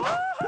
Oh!